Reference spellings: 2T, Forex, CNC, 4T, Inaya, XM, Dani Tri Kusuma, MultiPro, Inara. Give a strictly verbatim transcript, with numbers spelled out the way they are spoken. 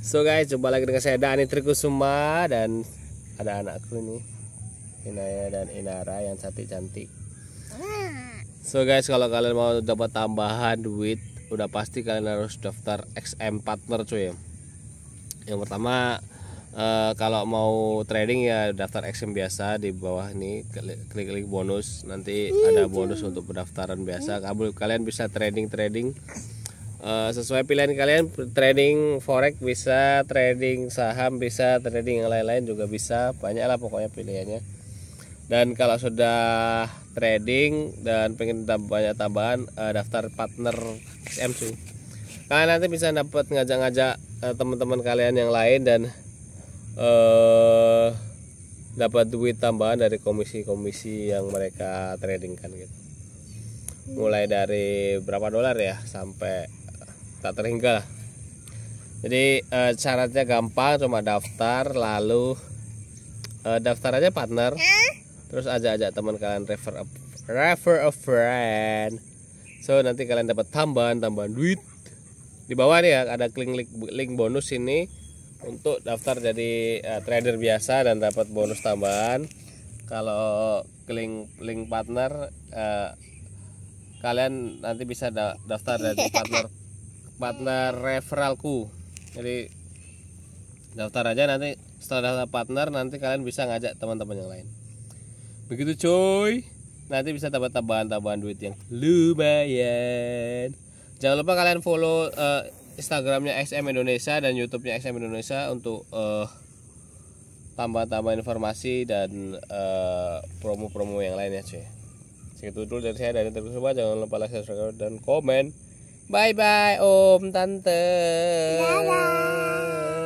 So guys, jumpa lagi dengan saya Dani Tri Kusuma, dan ada anakku nih, Inaya dan Inara yang cantik-cantik. So guys, kalau kalian mau dapat tambahan duit, udah pasti kalian harus daftar X M partner cuy. Yang pertama, Uh, kalau mau trading ya daftar X M biasa, di bawah nih klik-klik bonus, nanti ada bonus untuk pendaftaran biasa. Kabul kalian bisa trading-trading uh, sesuai pilihan kalian, trading forex bisa, trading saham bisa, trading yang lain-lain juga bisa, banyak lah pokoknya pilihannya. Dan kalau sudah trading dan pengen banyak tambahan, uh, daftar partner X M sih. Kalian nanti bisa dapat ngajak-ngajak uh, teman-teman kalian yang lain dan Uh, dapat duit tambahan dari komisi-komisi yang mereka tradingkan gitu. Mulai dari berapa dolar ya sampai tak terhingga lah. Jadi uh, syaratnya gampang, cuma daftar, lalu uh, daftar aja partner, terus ajak-ajak teman kalian, refer a, refer a friend. So nanti kalian dapat tambahan-tambahan duit. Di bawah nih ya ada link link bonus ini untuk daftar jadi uh, trader biasa dan dapat bonus tambahan. Kalau link link partner, uh, kalian nanti bisa da daftar jadi partner partner referralku. Jadi daftar aja, nanti setelah daftar partner nanti kalian bisa ngajak teman-teman yang lain. Begitu coy, nanti bisa dapat tambahan-tambahan duit yang lumayan. Jangan lupa kalian follow uh, Instagramnya X M Indonesia dan YouTube-nya X M Indonesia untuk uh, tambah-tambah informasi dan uh, promo-promo yang lainnya cuy. Segitu dulu dari saya, Dani Tri Kusuma. Jangan lupa like, subscribe, dan komen. Bye bye om tante. Dadah.